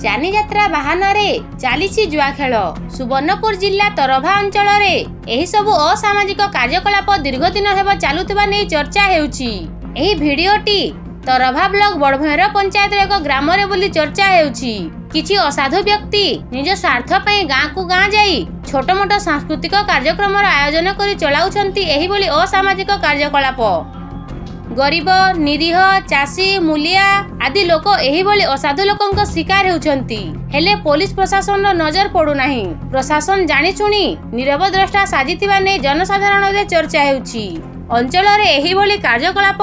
जानी यात्रा बाहन चली जुआ खेल सुवर्णपुर जिला तरभा अंचल सब असामाजिक कार्यकलाप दीर्घ दिन हेब चलुवा नहीं चर्चा होडियोटी तरभा ब्लॉक बड़भैर पंचायत एक ग्राम बोली चर्चा होउछि। किछि असाधु व्यक्ति निज स्वार्थ पई गाँ को गाँ जाई छोट मोट सांस्कृतिक कार्यक्रम आयोजन करी चलाउछंती। एही बोली असामाजिक कार्यकलाप गरीब निरीह चाषी मूलिया आदि लोक एही बोली असाधु लोकंक शिकार होउछंती। हेले पुलिस प्रशासन नजर पड़ू नहीं। प्रशासन जानी चुनी नीरव द्रष्टा साजितिबा ने जनसाधारण रे चर्चा होउछि। अंचल रे एही बोली कार्यकलाप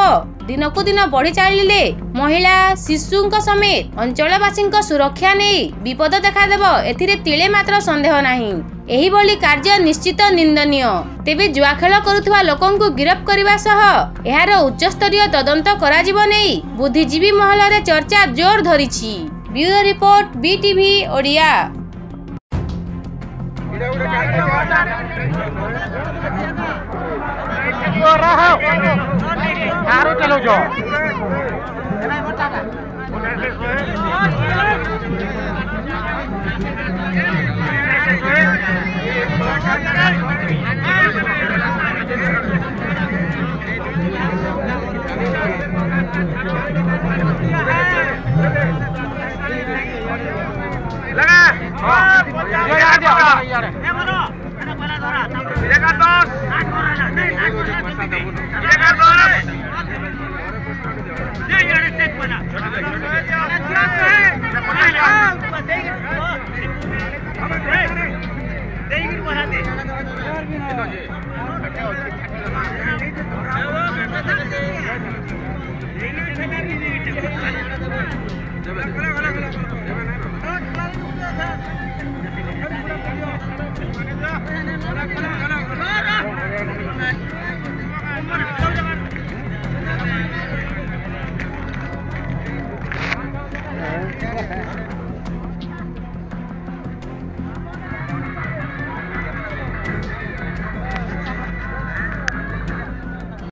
दिन को दिन बढ़ी चलिले महिला शिशुं समेत अंचलवासी सुरक्षा नहीं विपद देखादेव एले मात्र सन्देह नहीं। एही बोली कार्य निश्चित निंदनीय। तेबे जुआ खेल करुवा लोक गिरफ्त करने सह यार उच्च स्तरीय तदंत करा जीवो नहीं बुद्धिजीवी महल रे चर्चा जोर धरी। Bureau report BTV Odia. चलो जो